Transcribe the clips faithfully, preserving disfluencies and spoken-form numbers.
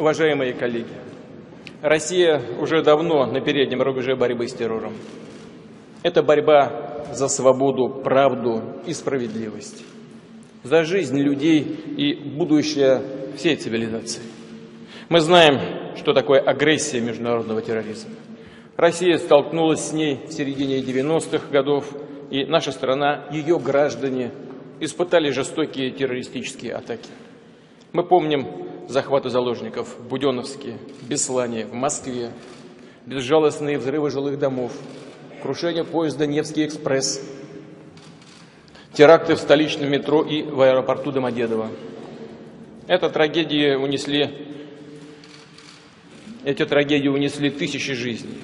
Уважаемые коллеги, Россия уже давно на переднем рубеже борьбы с террором. Это борьба за свободу, правду и справедливость, за жизнь людей и будущее всей цивилизации. Мы знаем, что такое агрессия международного терроризма. Россия столкнулась с ней в середине девяностых годов, и наша страна, ее граждане испытали жестокие террористические атаки. Мы помним захваты заложников в Буденновске, Беслане, в Москве, безжалостные взрывы жилых домов, крушение поезда «Невский экспресс», теракты в столичном метро и в аэропорту Домодедово. Эта трагедия унесли, эти трагедии унесли тысячи жизней.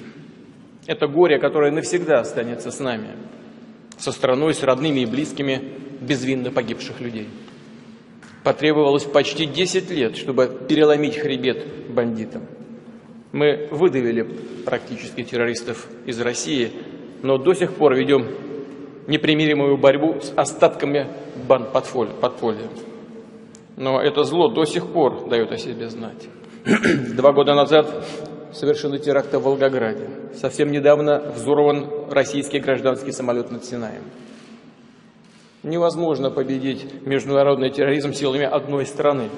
Это горе, которое навсегда останется с нами, со страной, с родными и близкими безвинно погибших людей. Потребовалось почти десять лет, чтобы переломить хребет бандитам. Мы выдавили практически террористов из России, но до сих пор ведем непримиримую борьбу с остатками банд подполья. Но это зло до сих пор дает о себе знать. Два года назад совершены теракты в Волгограде. Совсем недавно взорван российский гражданский самолет над Синаем. Невозможно победить международный терроризм силами одной страны.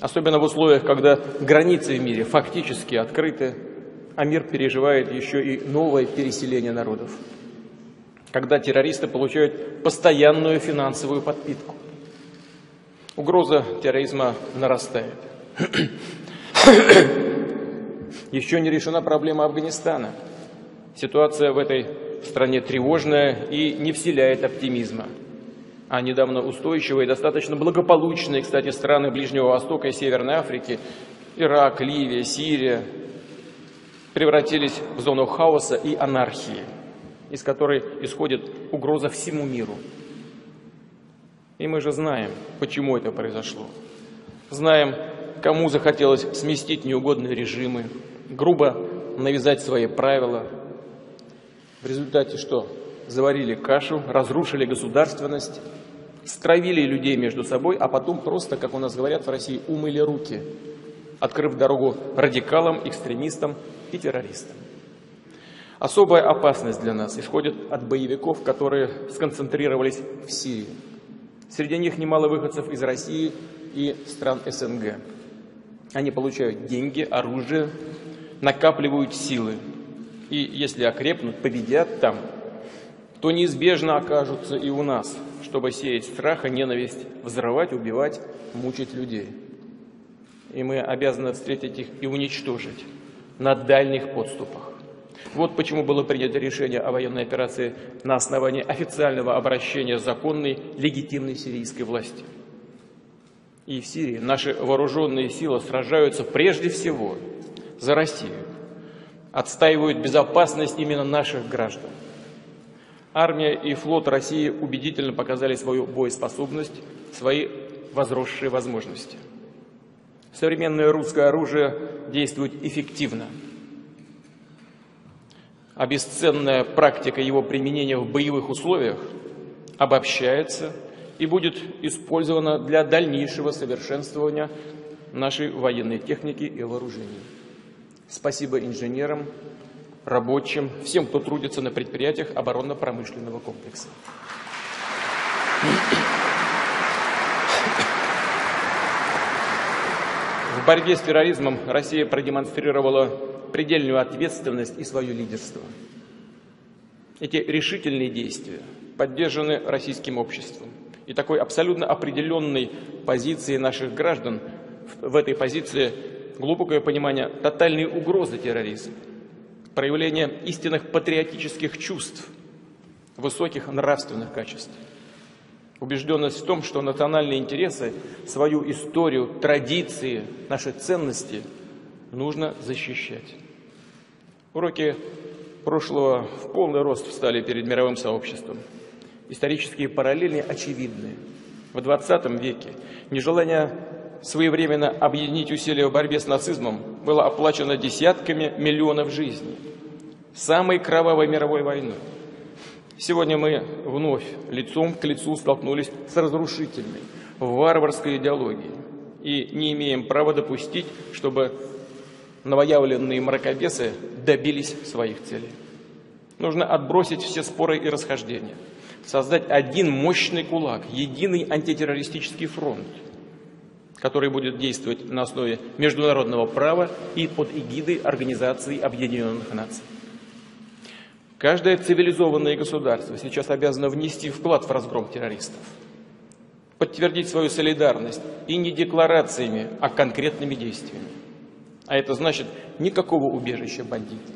Особенно в условиях, когда границы в мире фактически открыты, а мир переживает еще и новое переселение народов. Когда террористы получают постоянную финансовую подпитку. Угроза терроризма нарастает. Еще не решена проблема Афганистана. Ситуация в этой стране тревожная и не вселяет оптимизма. А недавно устойчивые и достаточно благополучные, кстати, страны Ближнего Востока и Северной Африки, Ирак, Ливия, Сирия, превратились в зону хаоса и анархии, из которой исходит угроза всему миру. И мы же знаем, почему это произошло. Знаем, кому захотелось сместить неугодные режимы, грубо навязать свои правила. В результате что? Заварили кашу, разрушили государственность, стравили людей между собой, а потом просто, как у нас говорят в России, умыли руки, открыв дорогу радикалам, экстремистам и террористам. Особая опасность для нас исходит от боевиков, которые сконцентрировались в Сирии. Среди них немало выходцев из России и стран СНГ. Они получают деньги, оружие, накапливают силы. И если окрепнут, победят там, то неизбежно окажутся и у нас, чтобы сеять страх и ненависть, взрывать, убивать, мучить людей. И мы обязаны встретить их и уничтожить на дальних подступах. Вот почему было принято решение о военной операции на основании официального обращения законной, легитимной сирийской власти. И в Сирии наши вооруженные силы сражаются прежде всего за Россию, отстаивают безопасность именно наших граждан. Армия и флот России убедительно показали свою боеспособность, свои возросшие возможности. Современное русское оружие действует эффективно. А бесценная практика его применения в боевых условиях обобщается и будет использована для дальнейшего совершенствования нашей военной техники и вооружений. Спасибо инженерам, рабочим, всем, кто трудится на предприятиях оборонно-промышленного комплекса. В борьбе с терроризмом Россия продемонстрировала предельную ответственность и свое лидерство. Эти решительные действия поддержаны российским обществом. И такой абсолютно определенной позиции наших граждан, в этой позиции глубокое понимание тотальной угрозы терроризма, проявление истинных патриотических чувств, высоких нравственных качеств. Убежденность в том, что национальные интересы, свою историю, традиции, наши ценности нужно защищать. Уроки прошлого в полный рост встали перед мировым сообществом. Исторические параллели очевидны. В двадцатом веке нежелание своевременно объединить усилия в борьбе с нацизмом было оплачено десятками миллионов жизней. Самой кровавой мировой войной. Сегодня мы вновь лицом к лицу столкнулись с разрушительной, варварской идеологией. и не имеем права допустить, чтобы новоявленные мракобесы добились своих целей. Нужно отбросить все споры и расхождения, создать один мощный кулак, единый антитеррористический фронт, который будет действовать на основе международного права и под эгидой Организации Объединенных Наций. Каждое цивилизованное государство сейчас обязано внести вклад в разгром террористов, подтвердить свою солидарность и не декларациями, а конкретными действиями. А это значит никакого убежища бандитов,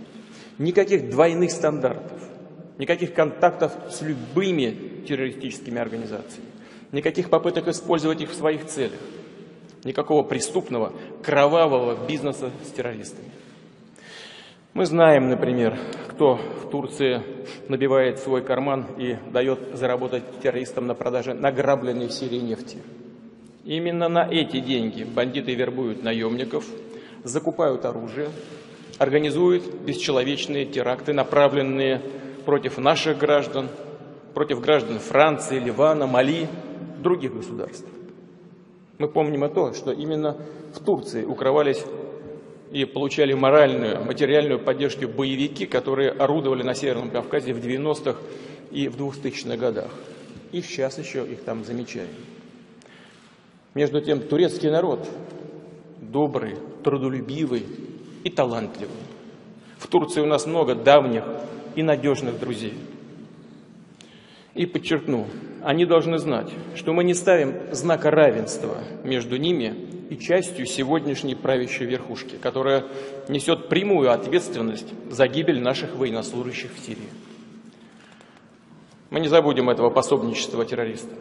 никаких двойных стандартов, никаких контактов с любыми террористическими организациями, никаких попыток использовать их в своих целях, никакого преступного, кровавого бизнеса с террористами. Мы знаем, например, кто в Турции набивает свой карман и дает заработать террористам на продаже награбленной в Сирии нефти. Именно на эти деньги бандиты вербуют наемников, закупают оружие, организуют бесчеловечные теракты, направленные против наших граждан, против граждан Франции, Ливана, Мали, других государств. Мы помним о том, что именно в Турции укрывались и получали моральную, материальную поддержку боевики, которые орудовали на Северном Кавказе в девяностых и в двухтысячных годах. И сейчас еще их там замечаем. Между тем, турецкий народ добрый, трудолюбивый и талантливый. В Турции у нас много давних и надежных друзей. И подчеркну, они должны знать, что мы не ставим знака равенства между ними и частью сегодняшней правящей верхушки, которая несет прямую ответственность за гибель наших военнослужащих в Сирии. Мы не забудем этого пособничества террористам.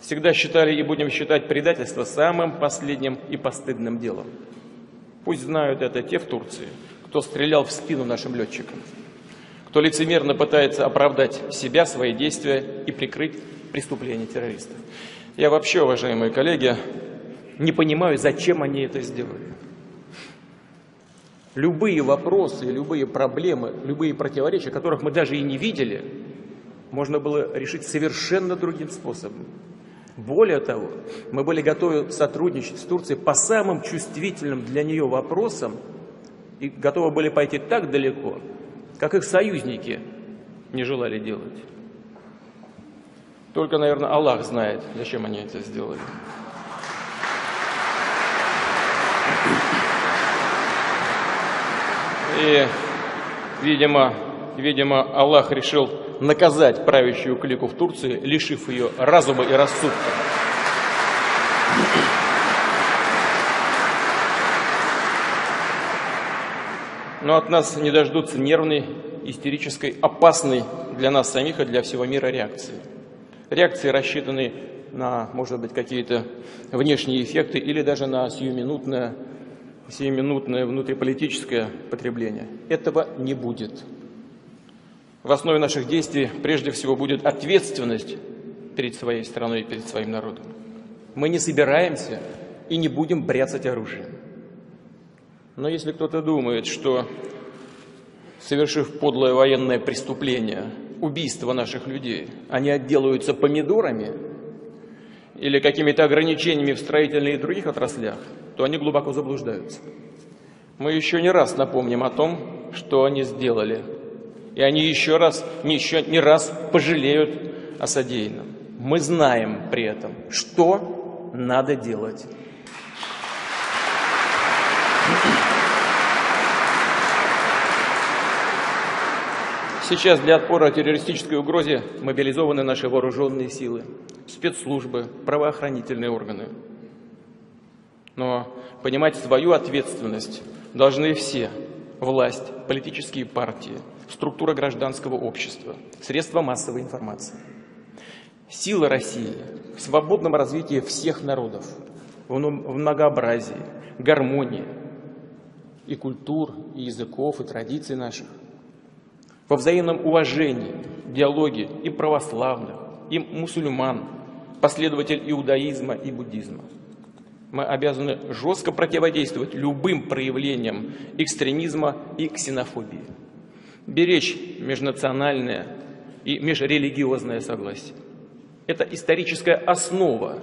Всегда считали и будем считать предательство самым последним и постыдным делом. Пусть знают это те в Турции, кто стрелял в спину нашим летчикам, кто лицемерно пытается оправдать себя, свои действия и прикрыть преступления террористов. Я вообще, уважаемые коллеги, не понимаю, зачем они это сделали. Любые вопросы, любые проблемы, любые противоречия, которых мы даже и не видели, можно было решить совершенно другим способом. Более того, мы были готовы сотрудничать с Турцией по самым чувствительным для нее вопросам и готовы были пойти так далеко, как их союзники не желали делать. Только, наверное, Аллах знает, зачем они это сделали. И, видимо, видимо, Аллах решил наказать правящую клику в Турции, лишив ее разума и рассудка. Но от нас не дождутся нервной, истерической, опасной для нас самих и для всего мира реакции. Реакции рассчитаны на, может быть, какие-то внешние эффекты или даже на сиюминутное сиюминутное внутриполитическое потребление. Этого не будет. В основе наших действий прежде всего будет ответственность перед своей страной и перед своим народом. Мы не собираемся и не будем бряцать оружием. Но если кто-то думает, что, совершив подлое военное преступление, убийство наших людей, они отделаются помидорами или какими-то ограничениями в строительной и других отраслях, то они глубоко заблуждаются. Мы еще не раз напомним о том, что они сделали. И они еще раз, еще не раз пожалеют о содеянном. Мы знаем при этом, что надо делать. Сейчас для отпора террористической угрозе мобилизованы наши вооруженные силы, спецслужбы, правоохранительные органы. Но понимать свою ответственность должны все – власть, политические партии, структура гражданского общества, средства массовой информации. Сила России в свободном развитии всех народов, в многообразии, гармонии и культур, и языков, и традиций наших, во взаимном уважении, диалоге и православных, и мусульман, последователь иудаизма и буддизма. Мы обязаны жестко противодействовать любым проявлениям экстремизма и ксенофобии, беречь межнациональное и межрелигиозное согласие. Это историческая основа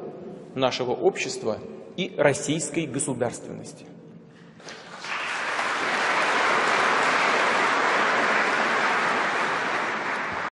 нашего общества и российской государственности.